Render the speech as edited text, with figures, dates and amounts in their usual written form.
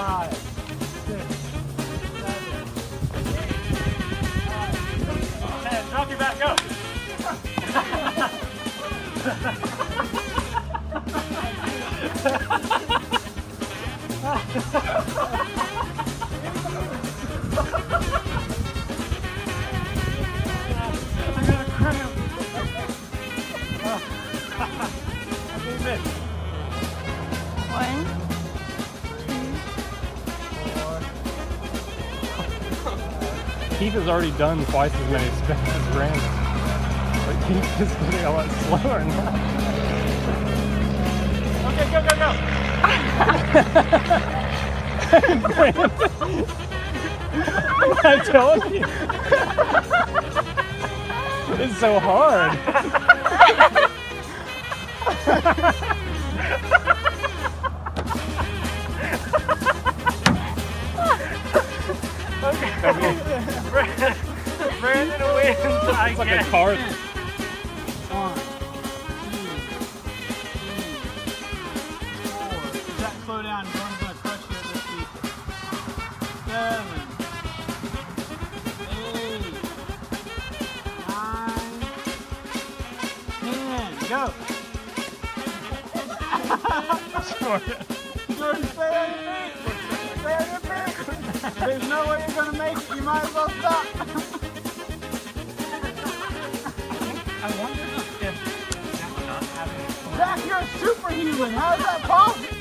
5, 6, 7, 8, 9, 10. Drop your back up. I got a cramp. I can't miss. 1, 2, 4. Keith has already done twice as many spins as Brandon. But Keith is getting a lot slower now. Okay, go, go, go! Brandon! I'm telling you! It's so hard! Brandon wins, I guess. It's like a card. 1, 2, 3, 4. If that slow down, one's going to crush the other feet. 7, 8, 9, 10. Go. Jordan, stay on your feet. Stay on your feet. There's no way you're going to make it, you might as well stop. I wonder if that would not happen. Zach, you're a superhuman, how is that possible?